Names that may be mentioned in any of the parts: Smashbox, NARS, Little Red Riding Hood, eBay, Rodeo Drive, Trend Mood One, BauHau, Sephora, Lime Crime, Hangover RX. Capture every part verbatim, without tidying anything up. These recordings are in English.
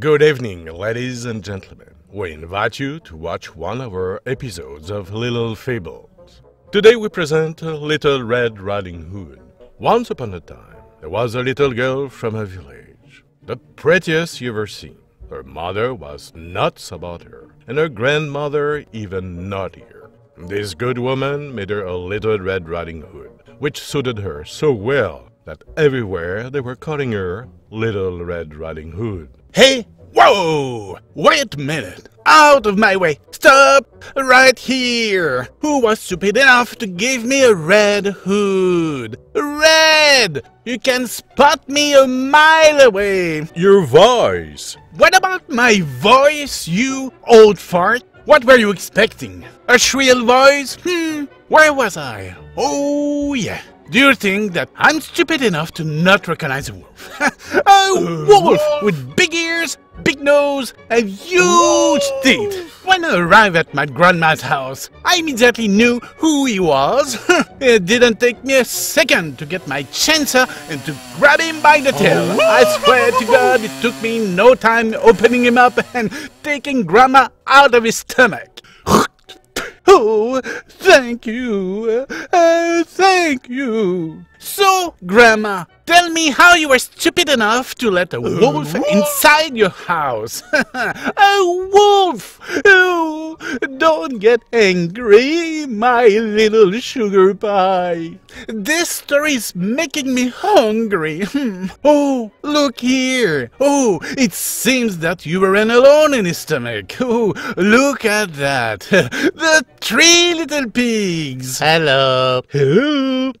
Good evening, ladies and gentlemen. We invite you to watch one of our episodes of Little Fables. Today we present Little Red Riding Hood. Once upon a time, there was a little girl from a village, the prettiest you ever seen. Her mother was nuts about her, and her grandmother even naughtier. This good woman made her a Little Red Riding Hood, which suited her so well that everywhere they were calling her Little Red Riding Hood. Hey! Whoa! Wait a minute! Out of my way! Stop! Right here! Who was stupid enough to give me a red hood? Red! You can spot me a mile away! Your voice! What about my voice, you old fart? What were you expecting? A shrill voice? Hmm, where was I? Oh yeah! Do you think that I'm stupid enough to not recognize a wolf? A wolf with big ears, big nose, and huge teeth! When I arrived at my grandma's house, I immediately knew who he was. It didn't take me a second to get my chancer and to grab him by the tail. I swear to God, it took me no time opening him up and taking grandma out of his stomach. Oh, thank you, uh, thank you. So, Grandma, tell me how you were stupid enough to let a wolf inside your house. A wolf! Oh, don't get angry, my little sugar pie. This story is making me hungry. Oh, look here. Oh, it seems that you weren't alone in his stomach. Oh, look at that. The three little pigs. Hello. Hello.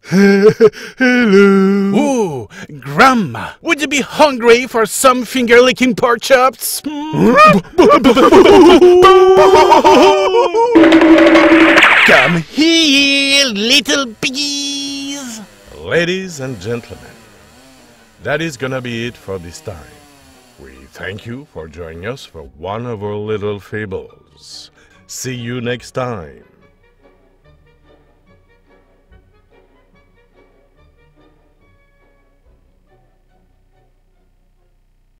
Hello. Oh, Grandma, would you be hungry for some finger-licking pork chops? Come here, little piggies! Ladies and gentlemen, that is gonna be it for this time. We thank you for joining us for one of our little fables. See you next time.